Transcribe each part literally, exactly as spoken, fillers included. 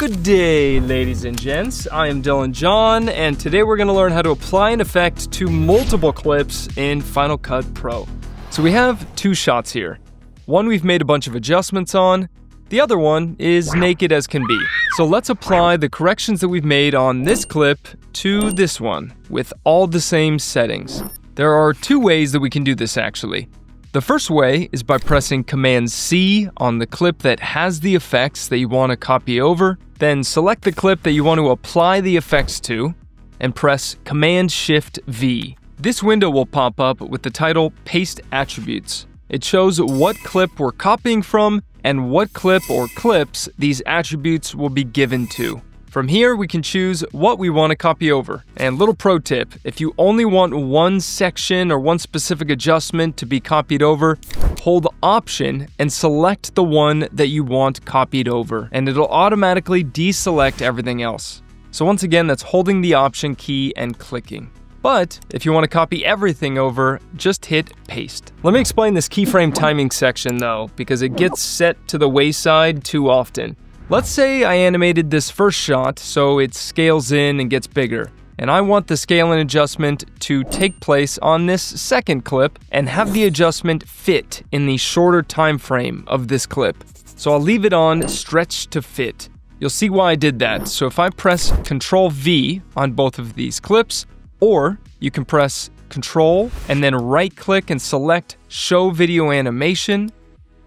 Good day, ladies and gents. I am Dylan John, and today we're gonna learn how to apply an effect to multiple clips in Final Cut Pro. So we have two shots here. One we've made a bunch of adjustments on, the other one is naked as can be. So let's apply the corrections that we've made on this clip to this one, with all the same settings. There are two ways that we can do this actually. The first way is by pressing Command-C on the clip that has the effects that you want to copy over, then select the clip that you want to apply the effects to, and press Command-Shift-V. This window will pop up with the title Paste Attributes. It shows what clip we're copying from and what clip or clips these attributes will be given to. From here, we can choose what we want to copy over. And little pro tip, if you only want one section or one specific adjustment to be copied over, hold Option and select the one that you want copied over, and it'll automatically deselect everything else. So once again, that's holding the Option key and clicking. But if you want to copy everything over, just hit paste. Let me explain this keyframe timing section though, because it gets set to the wayside too often. Let's say I animated this first shot so it scales in and gets bigger, and I want the scale and adjustment to take place on this second clip and have the adjustment fit in the shorter time frame of this clip. So I'll leave it on stretch to fit. You'll see why I did that. So if I press Control-V on both of these clips, or you can press Control and then right click and select Show Video Animation,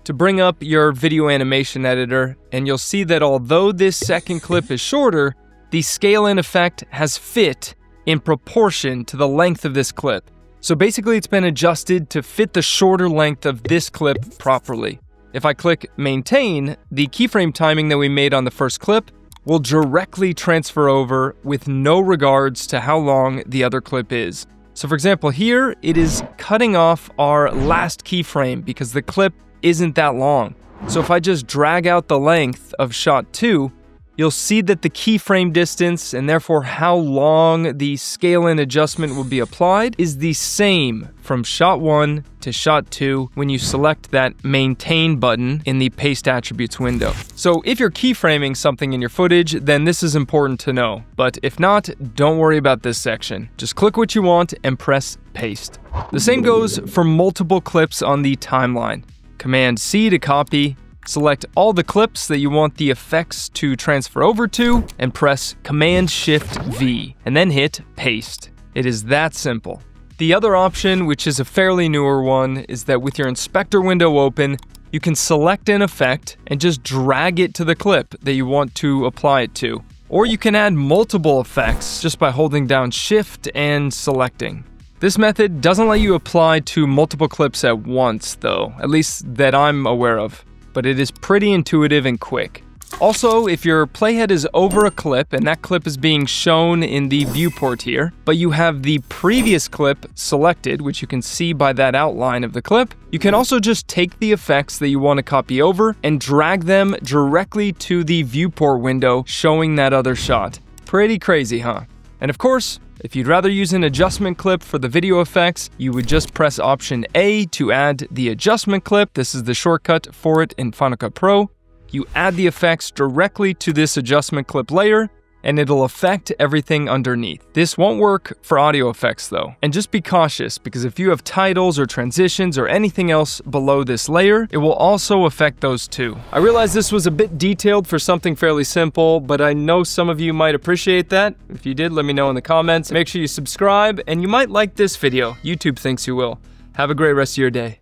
to bring up your video animation editor, and you'll see that although this second clip is shorter, the scale in effect has fit in proportion to the length of this clip. So basically it's been adjusted to fit the shorter length of this clip properly. If I click maintain, the keyframe timing that we made on the first clip will directly transfer over with no regards to how long the other clip is. So for example here, it is cutting off our last keyframe because the clip isn't that long. So if I just drag out the length of shot two, you'll see that the keyframe distance, and therefore how long the scale and adjustment will be applied, is the same from shot one to shot two when you select that maintain button in the paste attributes window. So if you're keyframing something in your footage, then this is important to know. But if not, don't worry about this section. Just click what you want and press paste. The same goes for multiple clips on the timeline. Command-C to copy, select all the clips that you want the effects to transfer over to, and press Command-Shift-V, and then hit paste. It is that simple. The other option, which is a fairly newer one, is that with your inspector window open, you can select an effect and just drag it to the clip that you want to apply it to. Or you can add multiple effects just by holding down Shift and selecting. This method doesn't let you apply to multiple clips at once though, at least that I'm aware of, but it is pretty intuitive and quick. Also, if your playhead is over a clip and that clip is being shown in the viewport here, but you have the previous clip selected, which you can see by that outline of the clip, you can also just take the effects that you want to copy over and drag them directly to the viewport window showing that other shot. Pretty crazy, huh? And of course, if you'd rather use an adjustment clip for the video effects, you would just press Option A to add the adjustment clip. This is the shortcut for it in Final Cut Pro. You add the effects directly to this adjustment clip layer, and it'll affect everything underneath. This won't work for audio effects though. And just be cautious, because if you have titles or transitions or anything else below this layer, it will also affect those too. I realize this was a bit detailed for something fairly simple, but I know some of you might appreciate that. If you did, let me know in the comments. Make sure you subscribe, and you might like this video. YouTube thinks you will. Have a great rest of your day.